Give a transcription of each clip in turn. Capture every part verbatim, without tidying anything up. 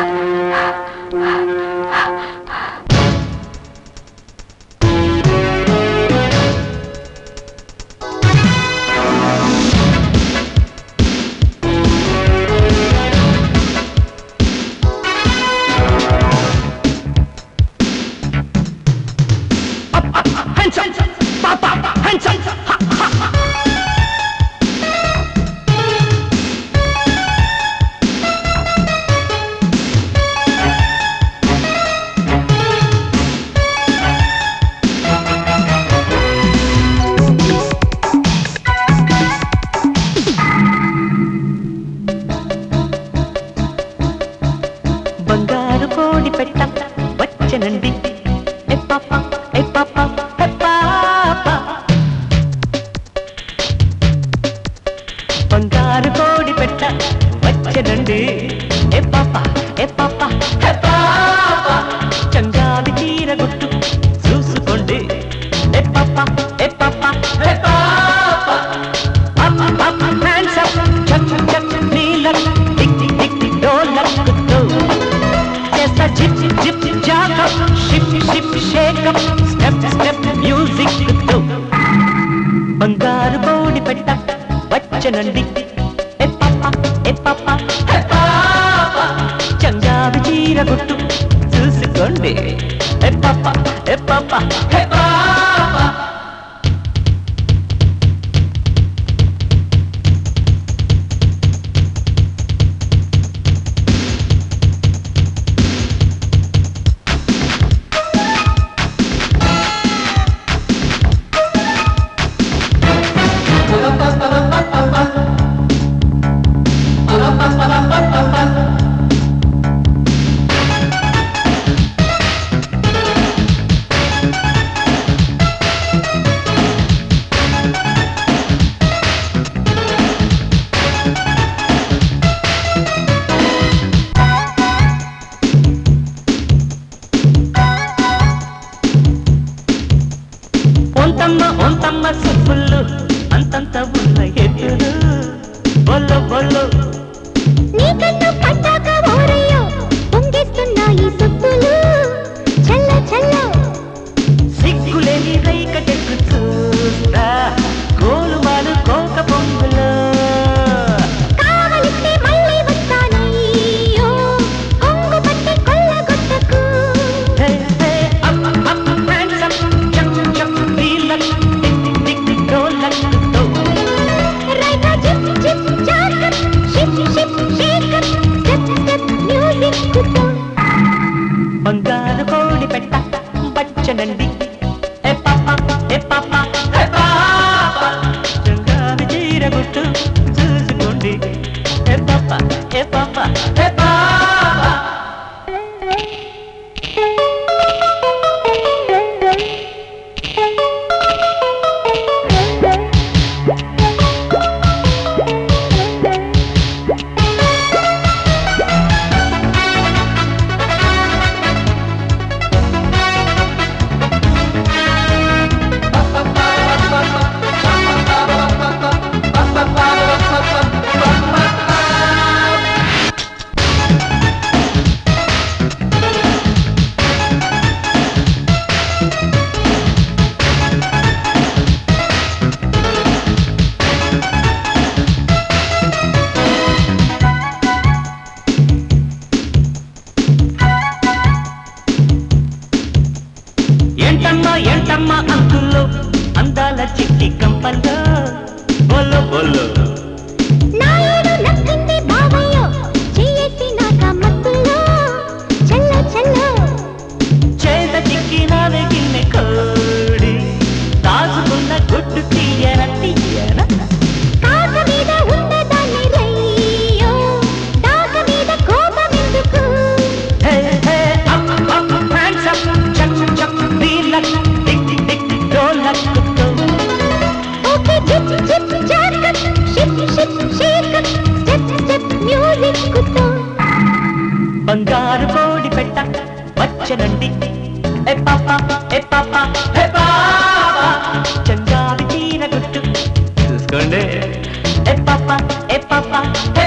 Hey, Papa, hey, Papa, hey,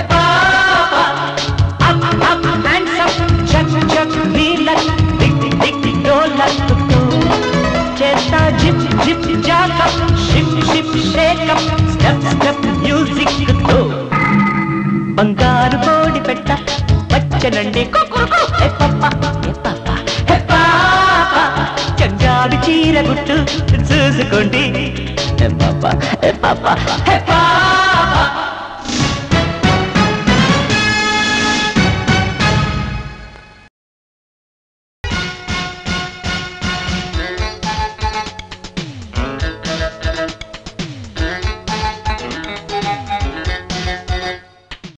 Papa, up, up, hands up, బంగారు కోడి పెట్ట పచ్చనండి కుకురుకు ఏ పాపా ఏ పాపా ఏ పాపా చంగారు చీర గుట్టు చూసుకోండి ఏ పాపా ఏ పాపా ఏ పాపా